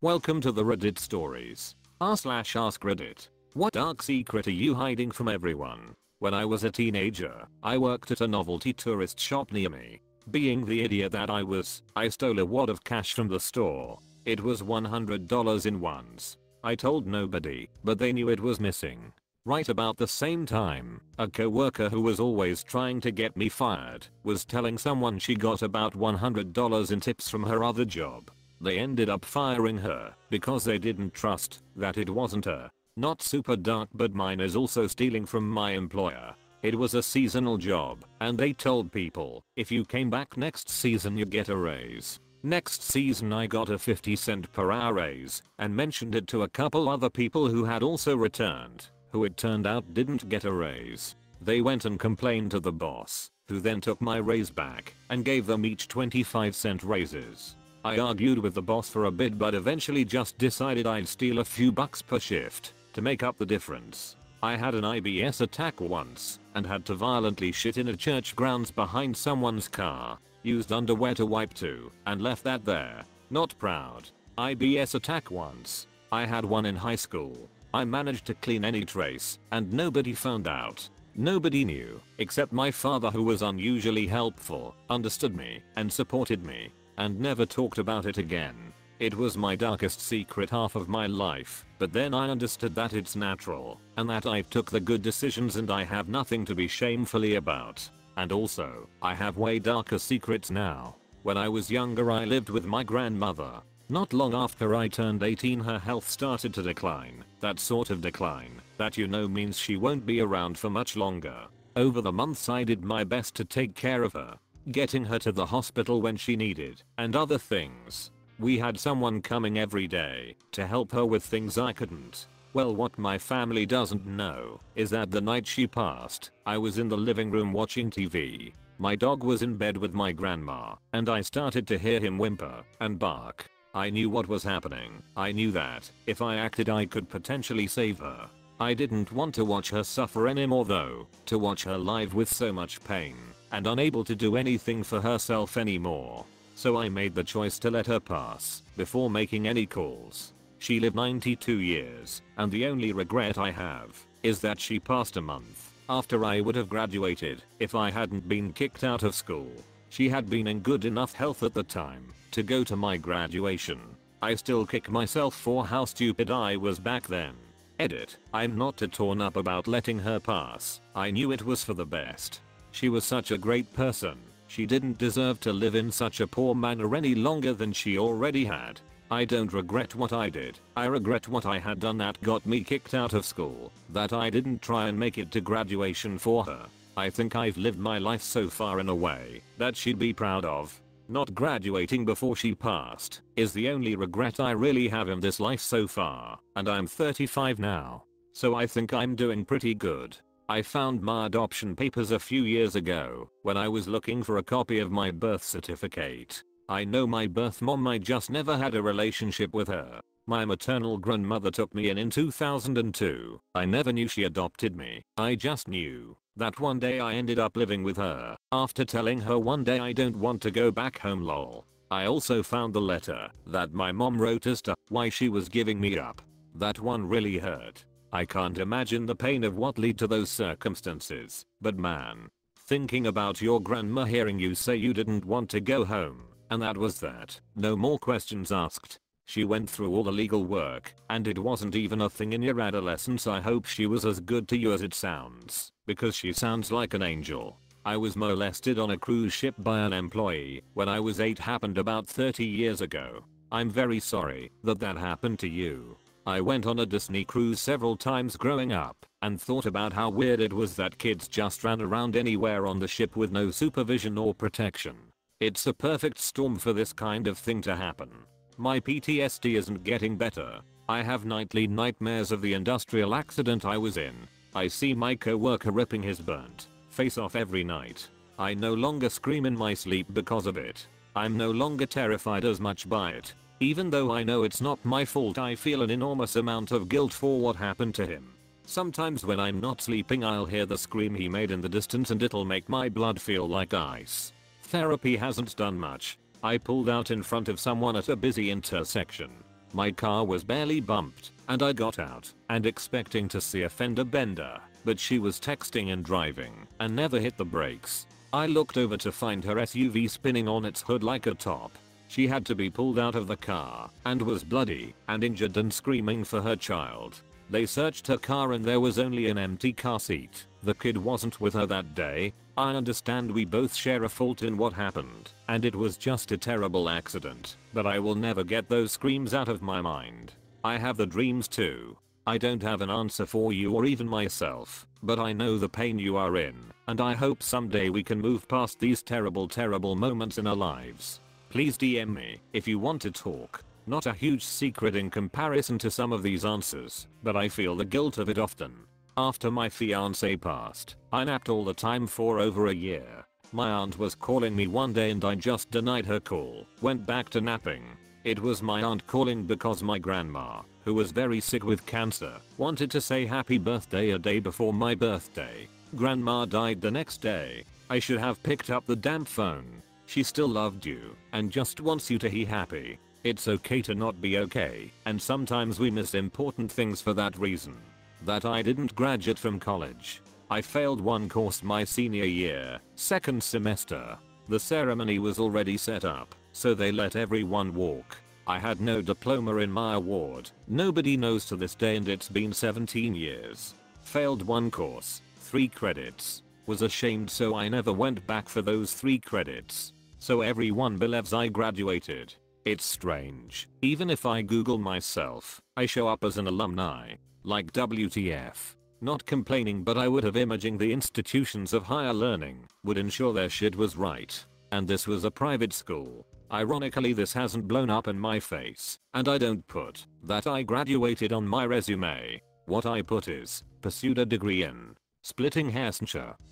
Welcome to the Reddit Stories. r/Askreddit. What dark secret are you hiding from everyone? When I was a teenager, I worked at a novelty tourist shop near me. Being the idiot that I was, I stole a wad of cash from the store. It was $100 in ones. I told nobody, but they knew it was missing. Right about the same time, a coworker who was always trying to get me fired was telling someone she got about $100 in tips from her other job. They ended up firing her because they didn't trust that it wasn't her. Not super dark, but mine is also stealing from my employer. It was a seasonal job, and they told people, if you came back next season you get a raise. Next season I got a 50 cent per hour raise, and mentioned it to a couple other people who had also returned, who it turned out didn't get a raise. They went and complained to the boss, who then took my raise back, and gave them each 25 cent raises. I argued with the boss for a bit, but eventually just decided I'd steal a few bucks per shift to make up the difference. I had an IBS attack once and had to violently shit in a church grounds behind someone's car, used underwear to wipe to, and left that there. Not proud. IBS attack once. I had one in high school. I managed to clean any trace and nobody found out. Nobody knew, except my father, who was unusually helpful, understood me, and supported me, and never talked about it again. It was my darkest secret half of my life, but then I understood that it's natural, and that I took the good decisions and I have nothing to be shamefully about. And also, I have way darker secrets now. When I was younger I lived with my grandmother. Not long after I turned 18 her health started to decline, that sort of decline, that means she won't be around for much longer. Over the months I did my best to take care of her, getting her to the hospital when she needed, and other things. We had someone coming every day to help her with things I couldn't. Well, what my family doesn't know is that the night she passed, I was in the living room watching TV. My dog was in bed with my grandma, and I started to hear him whimper and bark. I knew what was happening. I knew that if I acted I could potentially save her. I didn't want to watch her suffer anymore though, to watch her live with so much pain and unable to do anything for herself anymore. So I made the choice to let her pass before making any calls. She lived 92 years, and the only regret I have is that she passed a month after I would have graduated if I hadn't been kicked out of school. She had been in good enough health at the time to go to my graduation. I still kick myself for how stupid I was back then. Edit. I'm not too torn up about letting her pass. I knew it was for the best. She was such a great person. She didn't deserve to live in such a poor manner any longer than she already had. I don't regret what I did. I regret what I had done that got me kicked out of school, that I didn't try and make it to graduation for her. I think I've lived my life so far in a way that she'd be proud of. Not graduating before she passed is the only regret I really have in this life so far, and I'm 35 now. So I think I'm doing pretty good. I found my adoption papers a few years ago when I was looking for a copy of my birth certificate. I know my birth mom, I just never had a relationship with her. My maternal grandmother took me in 2002. I never knew she adopted me. I just knew that one day I ended up living with her after telling her one day I don't want to go back home lol. I also found the letter that my mom wrote as to why she was giving me up. That one really hurt. I can't imagine the pain of what led to those circumstances, but man, thinking about your grandma hearing you say you didn't want to go home, and that was that, no more questions asked. She went through all the legal work, and it wasn't even a thing in your adolescence. I hope she was as good to you as it sounds, because she sounds like an angel. I was molested on a cruise ship by an employee when I was 8, happened about 30 years ago. I'm very sorry that happened to you. I went on a Disney cruise several times growing up and thought about how weird it was that kids just ran around anywhere on the ship with no supervision or protection. It's a perfect storm for this kind of thing to happen. My PTSD isn't getting better. I have nightly nightmares of the industrial accident I was in. I see my coworker ripping his burnt face off every night. I no longer scream in my sleep because of it. I'm no longer terrified as much by it. Even though I know it's not my fault, I feel an enormous amount of guilt for what happened to him. Sometimes when I'm not sleeping I'll hear the scream he made in the distance and it'll make my blood feel like ice. Therapy hasn't done much. I pulled out in front of someone at a busy intersection. My car was barely bumped, and I got out, and expecting to see a fender bender, but she was texting and driving, and never hit the brakes. I looked over to find her SUV spinning on its hood like a top. She had to be pulled out of the car, and was bloody, and injured and screaming for her child. They searched her car and there was only an empty car seat. The kid wasn't with her that day. I understand we both share a fault in what happened, and it was just a terrible accident, but I will never get those screams out of my mind. I have the dreams too. I don't have an answer for you or even myself, but I know the pain you are in, and I hope someday we can move past these terrible moments in our lives. Please DM me if you want to talk. Not a huge secret in comparison to some of these answers, but I feel the guilt of it often. After my fiancé passed, I napped all the time for over a year. My aunt was calling me one day and I just denied her call, went back to napping. It was my aunt calling because my grandma, who was very sick with cancer, wanted to say happy birthday a day before my birthday. Grandma died the next day. I should have picked up the damn phone. She still loved you, and just wants you to be happy. It's okay to not be okay, and sometimes we miss important things for that reason. That I didn't graduate from college. I failed one course my senior year, second semester. The ceremony was already set up, so they let everyone walk. I had no diploma in my award, nobody knows to this day, and it's been 17 years. Failed one course, 3 credits. Was ashamed, so I never went back for those 3 credits. So everyone believes I graduated. It's strange, even if I Google myself, I show up as an alumni. Like WTF. Not complaining, but I would have imagined the institutions of higher learning would ensure their shit was right. And this was a private school. Ironically, this hasn't blown up in my face, and I don't put that I graduated on my resume. What I put is, pursued a degree in splitting hair,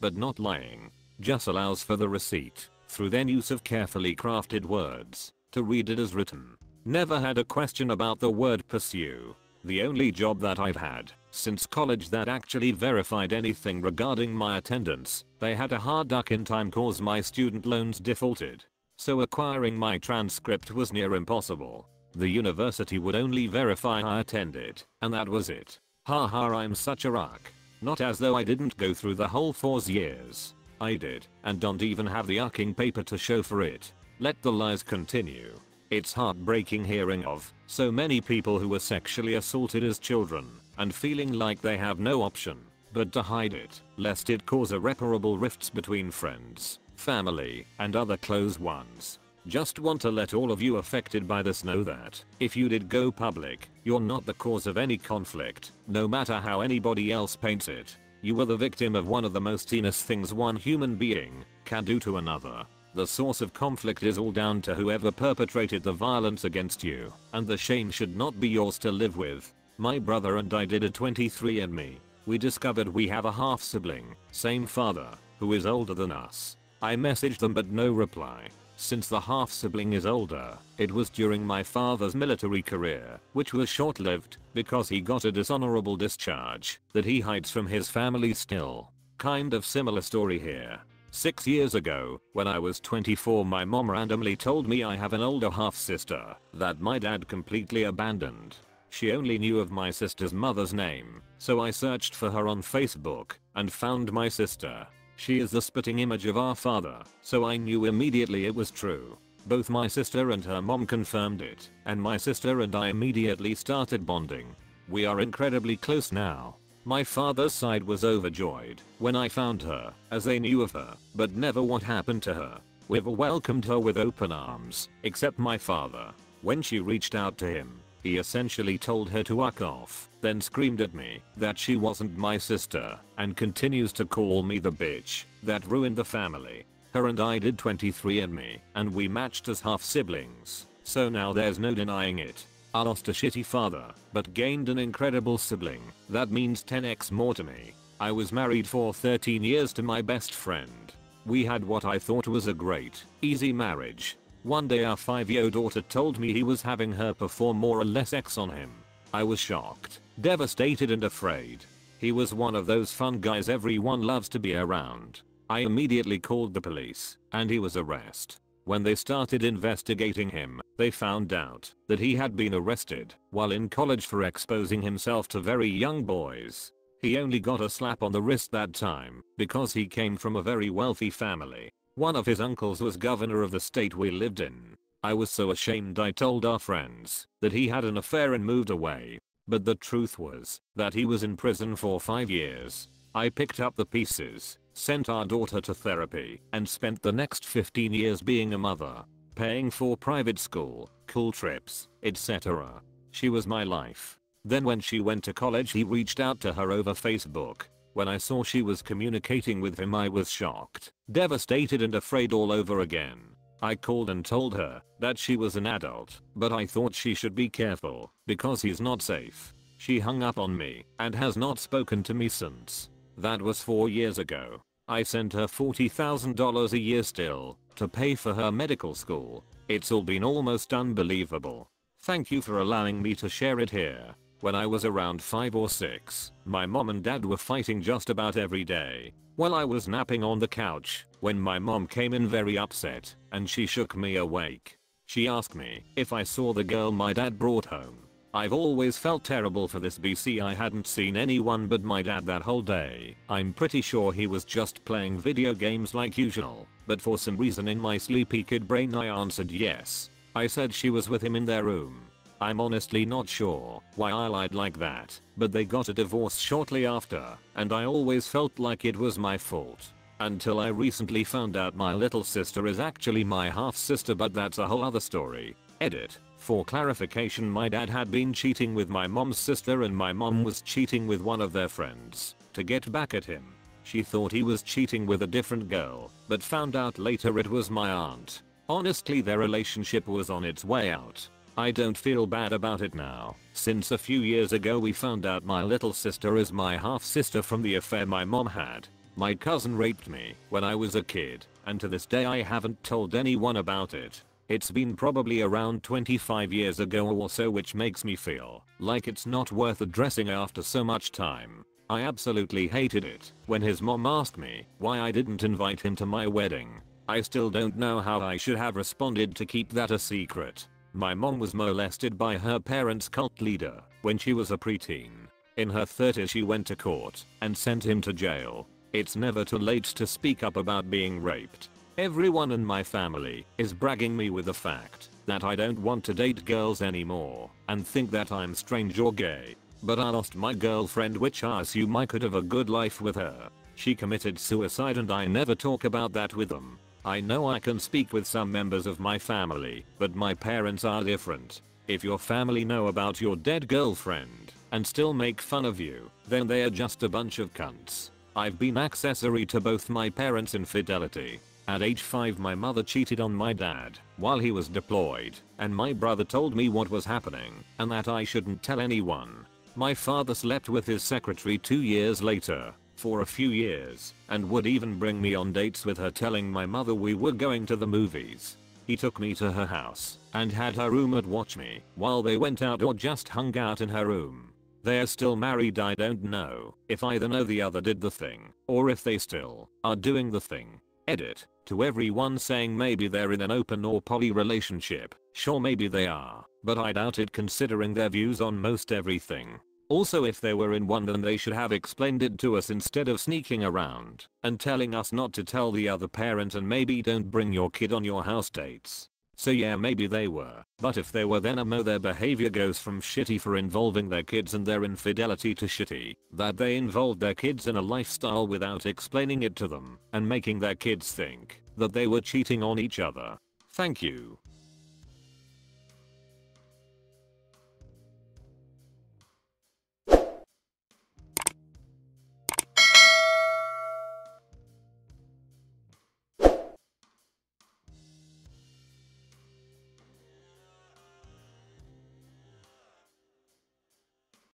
but not lying. Just allows for the receipt, through then use of carefully crafted words, to read it as written. Never had a question about the word pursue. The only job that I've had since college that actually verified anything regarding my attendance, they had a hard duck in time cause my student loans defaulted. So acquiring my transcript was near impossible. The university would only verify I attended, and that was it. Haha, I'm such a rock. Not as though I didn't go through the whole 4 years. I did, and don't even have the ucking paper to show for it. Let the lies continue. It's heartbreaking hearing of so many people who were sexually assaulted as children and feeling like they have no option but to hide it, lest it cause irreparable rifts between friends, family, and other close ones. Just want to let all of you affected by this know that if you did go public, you're not the cause of any conflict, no matter how anybody else paints it. You were the victim of one of the most heinous things one human being can do to another. The source of conflict is all down to whoever perpetrated the violence against you, and the shame should not be yours to live with. My brother and I did a 23andMe. We discovered we have a half sibling, same father, who is older than us. I messaged them but no reply. Since the half sibling is older, it was during my father's military career, which was short-lived because he got a dishonorable discharge, that he hides from his family still. Kind of similar story here. 6 years ago, when I was 24, my mom randomly told me I have an older half-sister that my dad completely abandoned. She only knew of my sister's mother's name, so I searched for her on Facebook and found my sister. She is the spitting image of our father, so I knew immediately it was true. Both my sister and her mom confirmed it, and my sister and I immediately started bonding. We are incredibly close now. My father's side was overjoyed when I found her, as they knew of her, but never what happened to her. We've welcomed her with open arms, except my father. When she reached out to him, he essentially told her to fuck off, then screamed at me that she wasn't my sister, and continues to call me the bitch that ruined the family. Her and I did 23andMe, and we matched as half-siblings, so now there's no denying it. I lost a shitty father, but gained an incredible sibling. That means 10x more to me. I was married for 13 years to my best friend. We had what I thought was a great, easy marriage. One day our 5-year daughter told me he was having her perform more or less X on him. I was shocked, devastated, and afraid. He was one of those fun guys everyone loves to be around. I immediately called the police, and he was arrested. When they started investigating him, they found out that he had been arrested while in college for exposing himself to very young boys. He only got a slap on the wrist that time because he came from a very wealthy family. One of his uncles was governor of the state we lived in. I was so ashamed I told our friends that he had an affair and moved away. But the truth was that he was in prison for 5 years. I picked up the pieces, sent our daughter to therapy, and spent the next 15 years being a mother, paying for private school, cool trips, etc. She was my life. Then when she went to college he reached out to her over Facebook. When I saw she was communicating with him I was shocked, devastated and afraid all over again. I called and told her that she was an adult, but I thought she should be careful because he's not safe. She hung up on me and has not spoken to me since. That was 4 years ago. I sent her $40,000 a year still to pay for her medical school. It's all been almost unbelievable. Thank you for allowing me to share it here. When I was around 5 or 6, my mom and dad were fighting just about every day. While I was napping on the couch, when my mom came in very upset, and she shook me awake. She asked me if I saw the girl my dad brought home. I've always felt terrible for this BC. I hadn't seen anyone but my dad that whole day. I'm pretty sure he was just playing video games like usual, but for some reason in my sleepy kid brain I answered yes. I said she was with him in their room. I'm honestly not sure why I lied like that, but they got a divorce shortly after, and I always felt like it was my fault. Until I recently found out my little sister is actually my half-sister, but that's a whole other story. Edit. For clarification, my dad had been cheating with my mom's sister and my mom was cheating with one of their friends to get back at him. She thought he was cheating with a different girl, but found out later it was my aunt. Honestly, their relationship was on its way out. I don't feel bad about it now, since a few years ago we found out my little sister is my half-sister from the affair my mom had. My cousin raped me when I was a kid, and to this day I haven't told anyone about it. It's been probably around 25 years ago or so, which makes me feel like it's not worth addressing after so much time. I absolutely hated it when his mom asked me why I didn't invite him to my wedding. I still don't know how I should have responded to keep that a secret. My mom was molested by her parents' cult leader when she was a preteen. In her 30s she went to court and sent him to jail. It's never too late to speak up about being raped. Everyone in my family is bragging me with the fact that I don't want to date girls anymore and think that I'm strange or gay. But I lost my girlfriend, which I assume I could have a good life with her. She committed suicide and I never talk about that with them. I know I can speak with some members of my family, but my parents are different. If your family know about your dead girlfriend and still make fun of you, then they are just a bunch of cunts. I've been accessory to both my parents' infidelity. At age 5 my mother cheated on my dad while he was deployed, and my brother told me what was happening and that I shouldn't tell anyone. My father slept with his secretary 2 years later for a few years, and would even bring me on dates with her, telling my mother we were going to the movies. He took me to her house and had her roommate watch me while they went out or just hung out in her room. They are still married. I don't know if either know the other did the thing or if they still are doing the thing. Edit. To everyone saying maybe they're in an open or poly relationship, sure, maybe they are, but I doubt it considering their views on most everything. Also, if they were in one, then they should have explained it to us instead of sneaking around and telling us not to tell the other parent, and maybe don't bring your kid on your house dates. So yeah, maybe they were, but if they were, then their behavior goes from shitty for involving their kids and their infidelity to shitty that they involved their kids in a lifestyle without explaining it to them and making their kids think that they were cheating on each other. Thank you.